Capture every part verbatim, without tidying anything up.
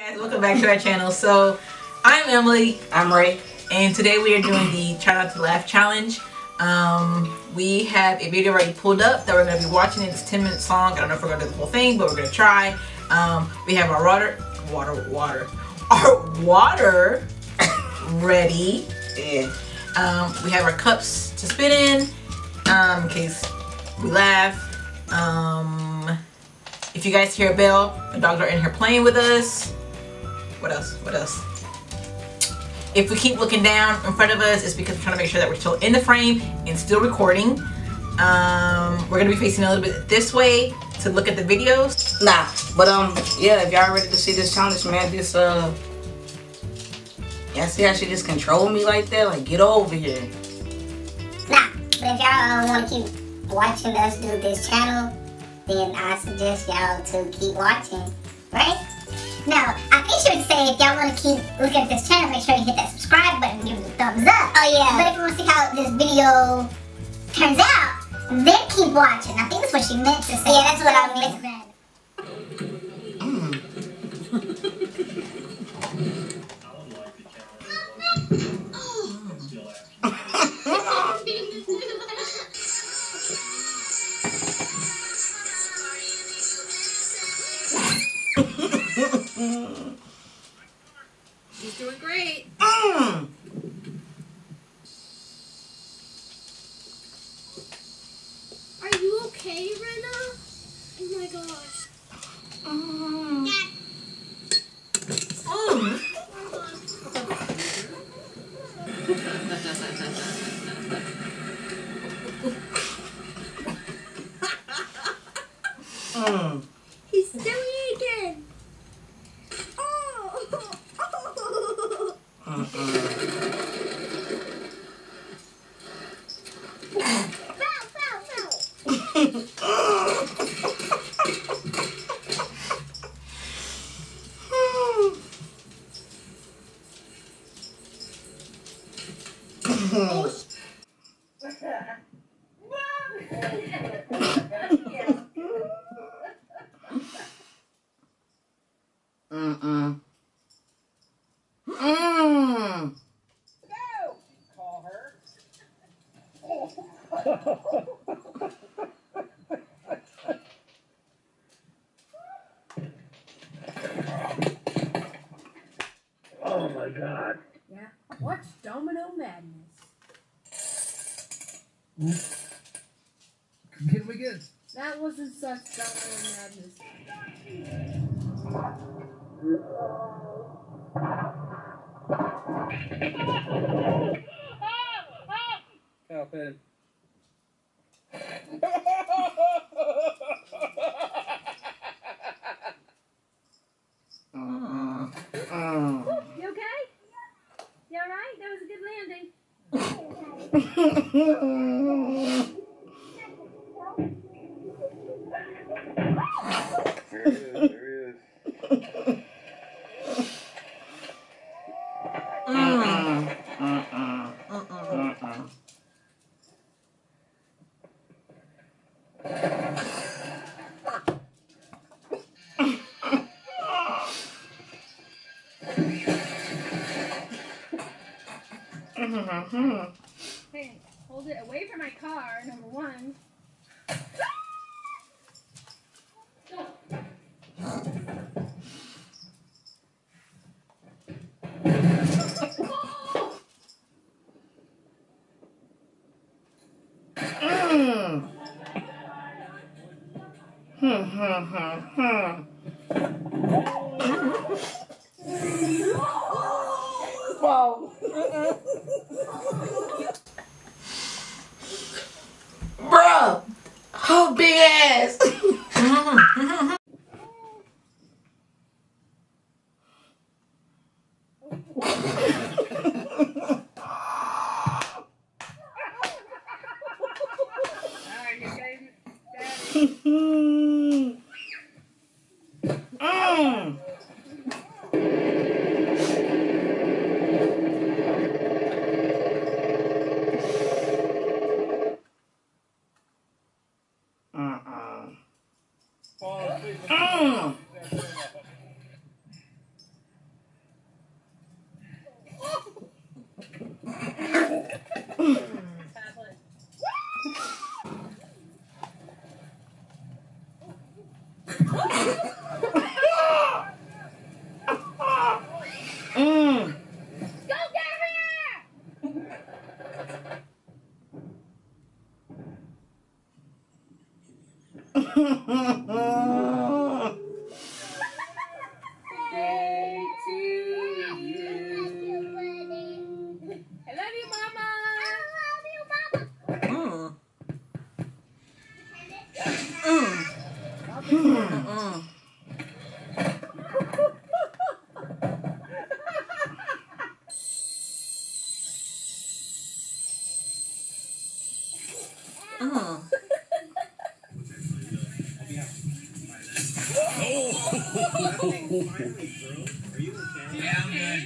Hey guys, welcome back to our channel. So I'm Emily, I'm Ray, and today we are doing the Try Not to Laugh challenge. Um, we have a video already pulled up that we're going to be watching. It's ten minutes long. I don't know if we're going to do the whole thing, but we're going to try. Um, we have our water, water, water, our water ready. Yeah. Um, we have our cups to spin in um, in case we laugh. Um, if you guys hear a bell, the dogs are in here playing with us. What else? What else? If we keep looking down in front of us, it's because we're trying to make sure that we're still in the frame and still recording. Um, we're gonna be facing a little bit this way to look at the videos. Nah, but um, yeah. If y'all ready to see this challenge, man, this uh, yeah. See how she just controlled me like that? Like, get over here. Nah, but if y'all uh, want to keep watching us do this channel, then I suggest y'all to keep watching, right? Now, I make sure to say, if y'all want to keep looking at this channel, make sure you hit that subscribe button and give it a thumbs up. Oh, yeah. But if you want to see how this video turns out, then keep watching. I think that's what she meant to say. Yeah, that's what I meant. She's doing great. Mm. Are you okay, Rena? Oh my gosh. Mm. Yeah. Mm. Mm. He's doing it again. Oh. Mm-mm. Mm. No. Call her. Oh my God. Yeah. Watch Domino Madness. Get him again. That wasn't such madness. Help him. You okay? You alright? That was a good landing. There it is, there it is. Mm. Uh-uh. Uh-uh. Uh-uh. Mm-hmm. Hey, hold it away from my car, number one. Mm. Hmm, hmm, hmm, hmm. Wow. Bro, oh big ass. Mm. Uh-uh. Mm. birthday to you. I love you, Mama. I love you, Mama. Oh. Are you okay? Yeah, I'm good.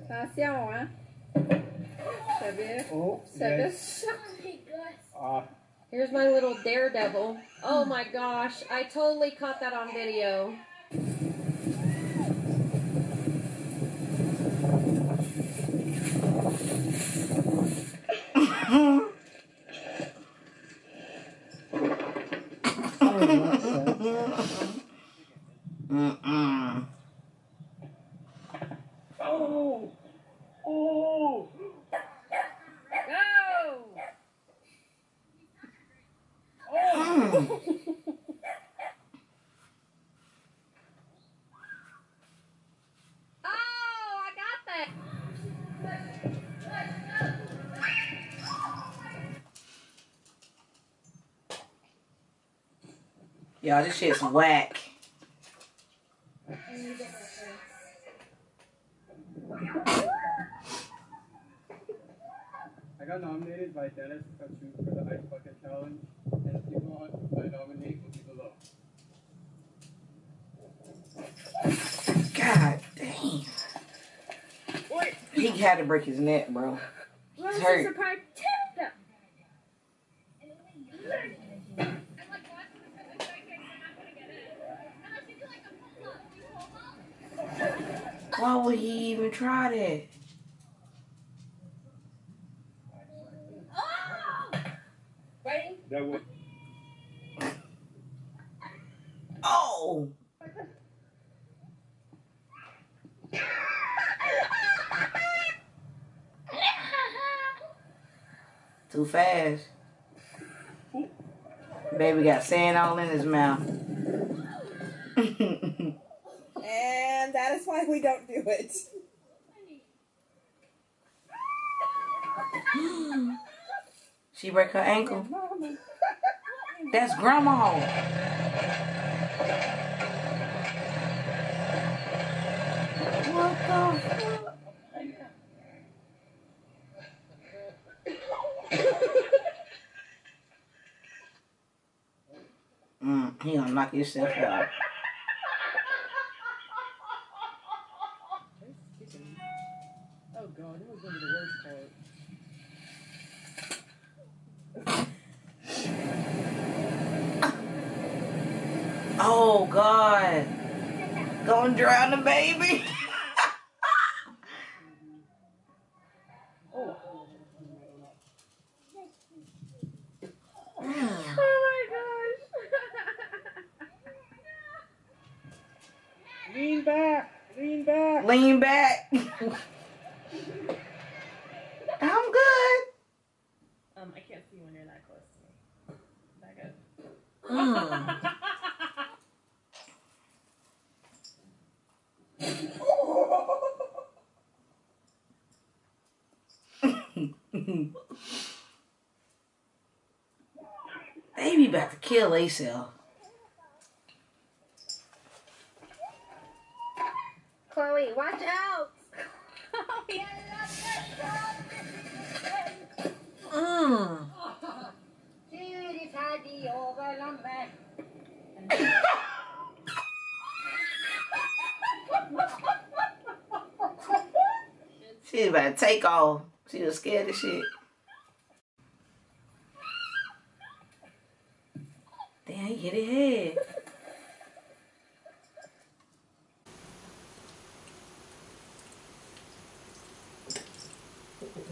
Attention, hein? Ça bit. Oh, ça yes. bit. Oh my gosh. Here's my little daredevil. Oh my gosh. I totally caught that on video. Mm-mm. Oh! Oh! Go! Oh! Oh, I got that! Y'all, this shit's whack. I got nominated by Dennis Cutru for the Ice Bucket Challenge, and the people I nominate will be below. God damn. What? He had to break his neck, bro. He's well, hurt. Why would he even try that? Oh! Ready? That was. Oh! Too fast. Baby got sand all in his mouth. And that is why we don't do it. She broke her ankle. That's grandma. What the fuck? Mm, he gonna knock yourself out. God, it was one of the worst parts. Oh, God. Gonna drown the baby. Oh. Oh, my gosh. Lean back. Lean back. Lean back. I'm good. Um, I can't see when you're that close to me. Is that good? Mm. Baby about to kill herself. Chloe, watch out! Mm. She was about to take off. She was scared of shit. Damn, he hit his head.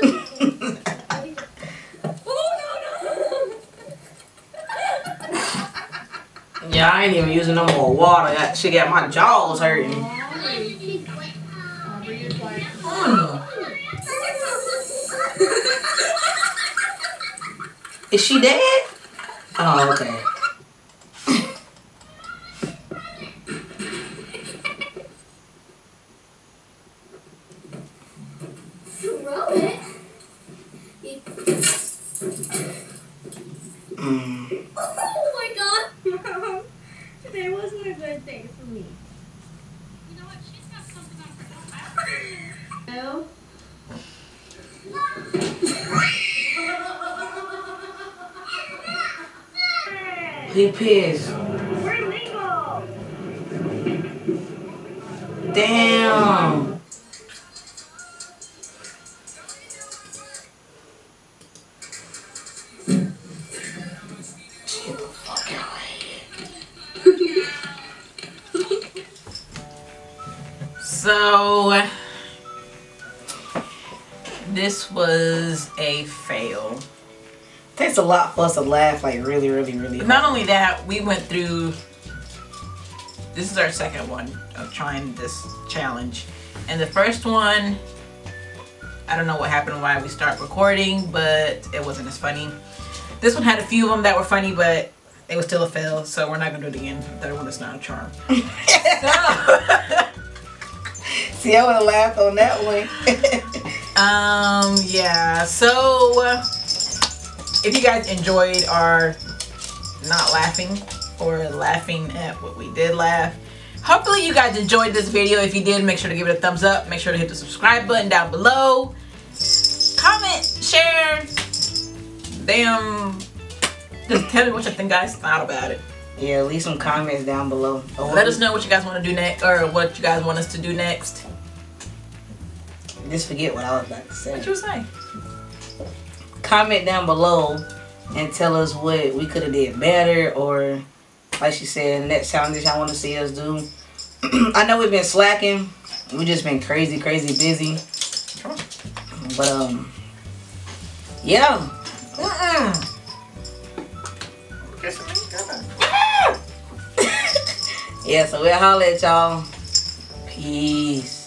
Oh, no, no. Yeah, I ain't even using no more water. That shit got my jaws hurting. Mm. Is she dead? Oh, okay. Mm. Oh my god! Today wasn't a good day for me. You know what? She's got something on her own. No? He pissed. We're legal! Damn! So, this was a fail. Takes a lot for us to laugh, like really, really, really hard. Not only that, we went through, this is our second one of trying this challenge. And the first one, I don't know what happened, why we start recording, but it wasn't as funny. This one had a few of them that were funny, but it was still a fail. So we're not gonna do it again. The third one is not a charm. So, see, I would have laughed on that one. um, yeah. So, uh, if you guys enjoyed our not laughing or laughing at what we did laugh, hopefully you guys enjoyed this video. If you did, make sure to give it a thumbs up. Make sure to hit the subscribe button down below. Comment, share. Damn. Just tell me what you think, guys, thought about it. Yeah, leave some comments down below. Oh, let us know what you guys want to do next, or what you guys want us to do next. Just forget what I was about to say. What you say? Comment down below and tell us what we could have did better, or like she said, next challenges y'all want to see us do. I know we've been slacking. We've just been crazy, crazy busy. But um, yeah. Mm-mm. Yeah, so we'll holler at y'all. Peace.